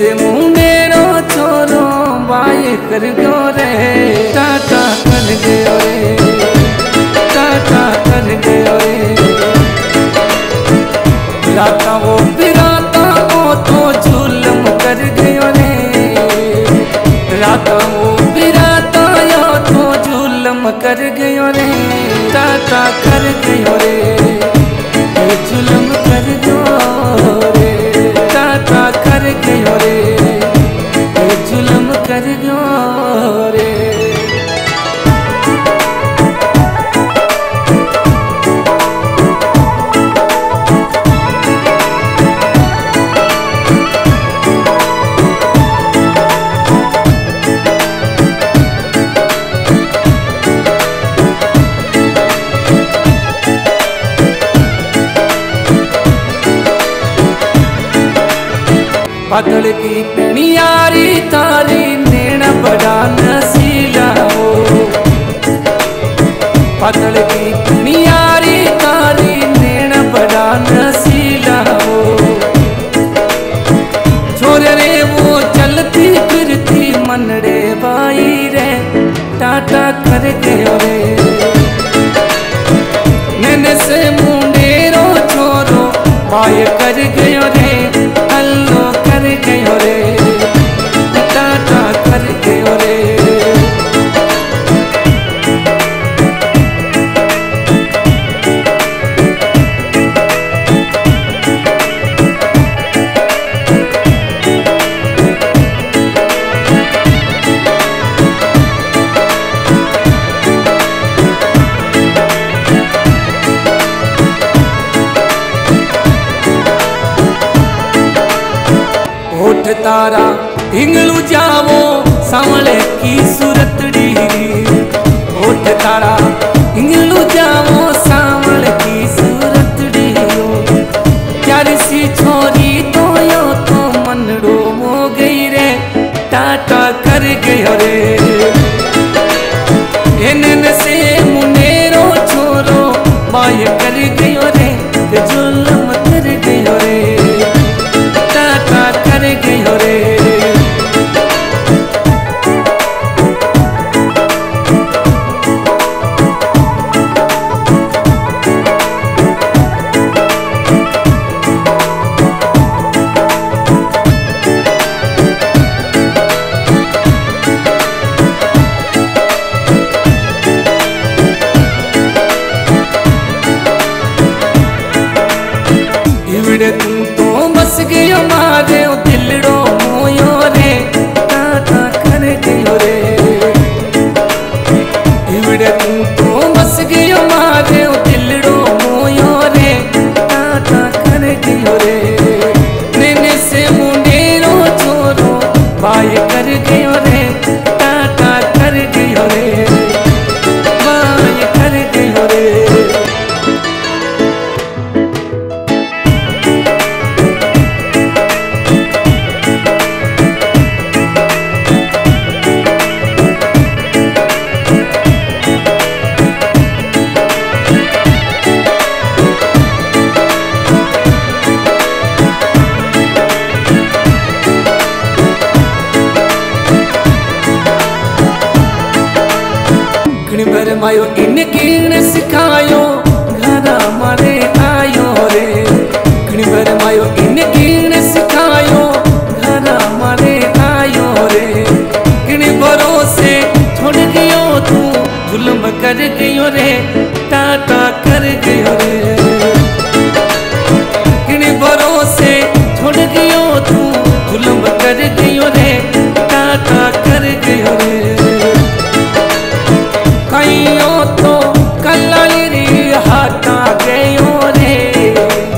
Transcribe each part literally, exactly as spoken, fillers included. से मुँह मेरो छोरो बाए कर गयो रे, टाटा कर गयो रे, टाटा कर गयो रे। राता वो पिराता वो तो जुल्म कर गयो रे, राता वो पिराता यो तो जुल्म कर गयो रे, टाटा कर गयो रे, जुल्म कर गयो रे, टाटा कर गयो रे, जुल्म कर गयो रे। पागल की पिनियारी तारी नैना बड़ा नसीला हो, पागल की पिनियारी तारी नैना बड़ा नसीला हो। छोरे रे वो चलती फिरती मनड़े बाई रे, टाटा कर गयो रे, नैने से मुंडेरो छोरो बाए कर गयो रे, अल्लो कर गयो रे, टाटा कर गयो रे। होठ तारा हिंगलू जावो सांवले की सूरतड़ी, होठ तारा हिंगलू जावो सांवले की सूरतड़ी। प्यारी सी छोरी तो यो तो मनड़ो हो गई रे, टाटा कर गयो रे, एनन से मुनेरो छोरो बाए कर गयो रे, जुल्म कर गयो रे, टाटा कर गयो रे। तू तो बस गयो मारे दिलड़ो मोयो रे, टाटा कर गयो रे, इवड़े तू तो बस गयो मारे दिलड़ो मोयो रे, टाटा कर गयो रे, नैने से मुंडेरो छोरो बाए कर गयो रे, टाटा कर गयो रे, बाए कर गयो रे। मायो इनके सिखायो घरा मारे आयो रे, खिणबर मायो इनके सिखायो घरा मारे आयो रे। खिणबरो से छोड़ गयो तू जुल्म कर गयो रे, टाटा कर गयो रे, खिणबरो से छोड़ गयो तू जुल्म कर गयो रे, टाटा कर गयो रे। कईयों तो कलारी हटा गयो रे,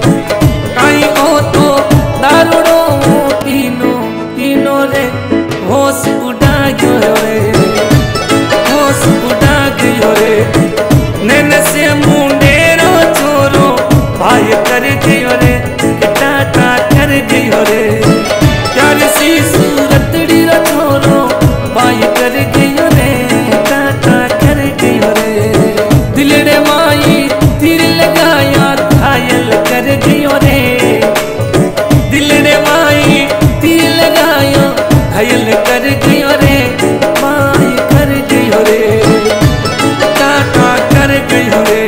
कईयों तो दारुड़ो पीनो पीनो रे, होश उड़ा गयो रे, होश उड़ा गयो रे, नैने से मुंडेरो छोरो बाए कर गयो रे, टाटा कर गयो रे, प्यारी सी सूरतड़ी रो छोरो बाए कर गयो रे, टाटा कर गयो रे। दिलड़े माई तीर लगाया घायल कर गयो रे, दिलड़े माई तीर लगा घायल कर गयो रे माई कर गयो रे, टाटा कर गयो रे।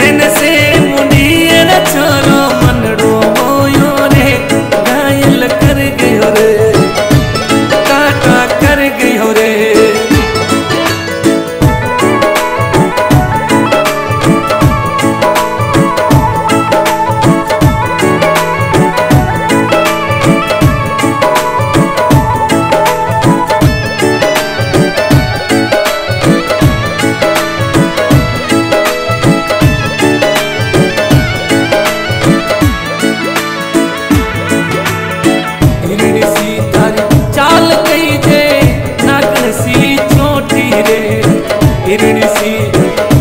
नैन से मुनियर छोरो मन रोयो रे, घायल कर गयो रे, टाटा कर गयो रे।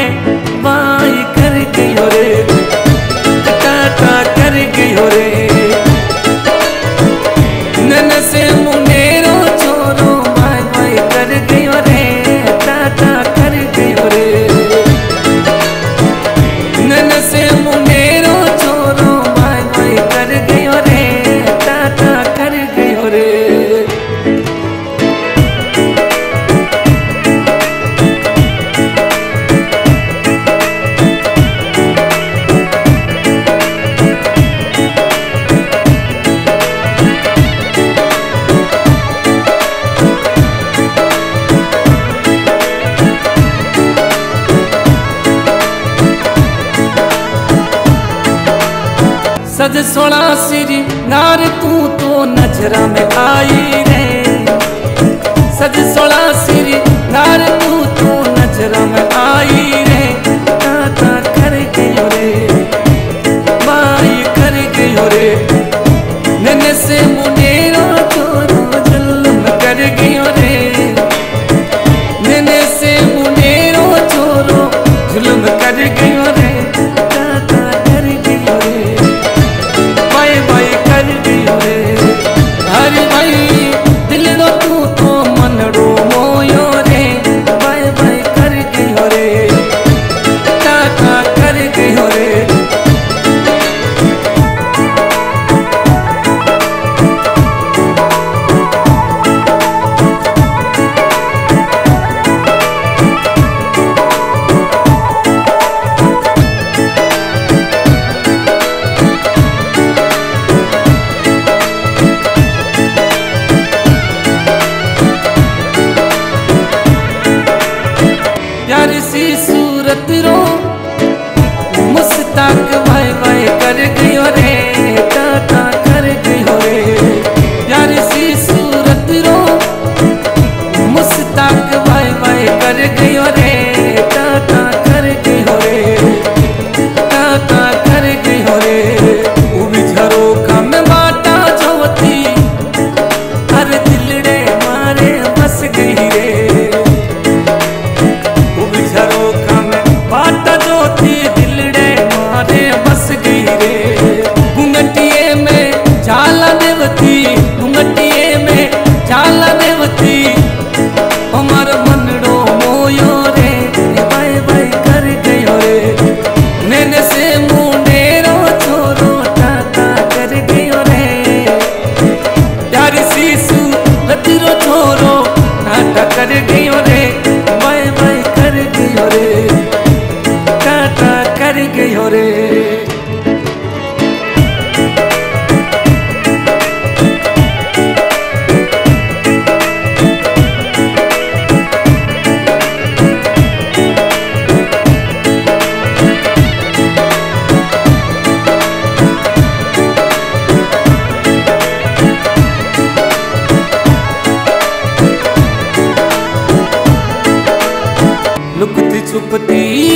माई कर गयो रे, टाटा कर गयो रे। नैन से मुनेरो छोरो माई माई कर गयो रे, टाटा कर गयो रे। नैन से मुनेरो छोरो कर गयो रे, टाटा कर गयो रे। सज सोना सिरी नार तू तो नजरा में आई रे, सज सोना सिरी नार तू तो नजरा में आई रे, टाटा कर गयो रे माई कर गयो रे। नैन से मुनेरो छोरो जुल्म कर गयो रे, नैन से मुनेरो छोरो जुल्म कर गयो रे। मुस्ताक भाई भाई कर गयो रे, टाटा कर गयो रे। यार सी सूरत रो मुस्ताक भाई भाई कर गयो रे, टाटा कर गयो रे, टाटा कर गयो रे। उबिझरो कम बाटा जोती हर दिलड़े मारे बस गई रे, उबिझरो कम बाटा जोती दिलड़े मारे बस गई रे। घुंघटिए में झाला देवती, घुंघटिए में झाला देवती, हमार मनड़ो मोयो रे बाय बाय कर गयो रे। नैन से मुनेरो छोरो टाटा कर गयो रे, यार सीसू लतीरो छोरो टाटा कर गयो रे, बाय बाय कर गयो रे, टाटा कर गयो रे। But the